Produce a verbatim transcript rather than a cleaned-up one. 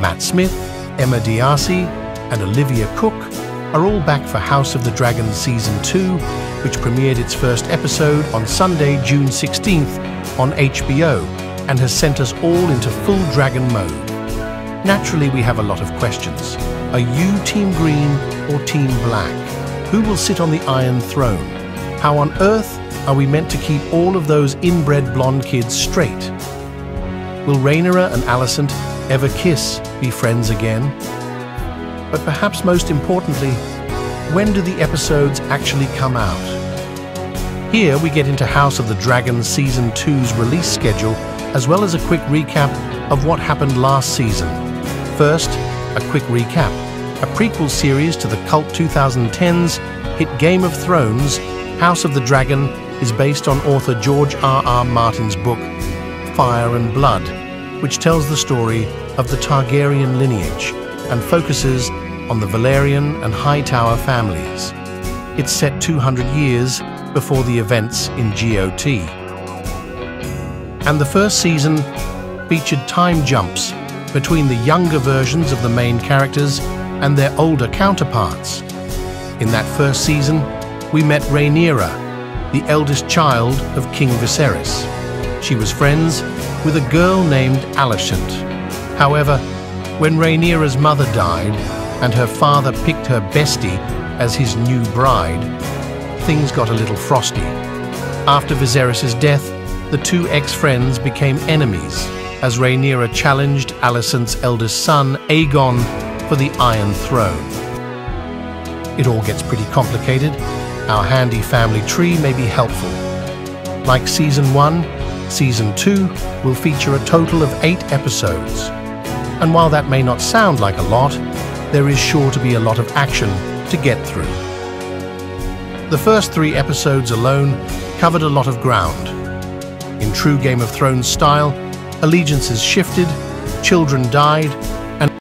Matt Smith, Emma D'Arcy, and Olivia Cooke are all back for House of the Dragon Season two, which premiered its first episode on Sunday, June sixteenth on H B O, and has sent us all into full dragon mode. Naturally, we have a lot of questions. Are you Team Green or Team Black? Who will sit on the Iron Throne? How on earth are we meant to keep all of those inbred blonde kids straight? Will Rhaenyra and Alicent ever kiss, be friends again? But perhaps most importantly, when do the episodes actually come out? Here we get into House of the Dragon Season two's release schedule, as well as a quick recap of what happened last season. First, a quick recap. A prequel series to the cult twenty tens hit Game of Thrones. House of the Dragon is based on author George R R Martin's book, Fire and Blood, which tells the story of the Targaryen lineage and focuses on the Velaryon and Hightower families. It's set two hundred years before the events in GoT. And the first season featured time jumps between the younger versions of the main characters and their older counterparts. In that first season, we met Rhaenyra, the eldest child of King Viserys. She was friends with a girl named Alicent. However, when Rhaenyra's mother died and her father picked her bestie as his new bride, things got a little frosty. After Viserys' death, the two ex-friends became enemies as Rhaenyra challenged Alicent's eldest son, Aegon, for the Iron Throne. It all gets pretty complicated. Our handy family tree may be helpful. Like Season one, Season two will feature a total of eight episodes. And while that may not sound like a lot, there is sure to be a lot of action to get through. The first three episodes alone covered a lot of ground. In true Game of Thrones style, allegiances shifted, children died,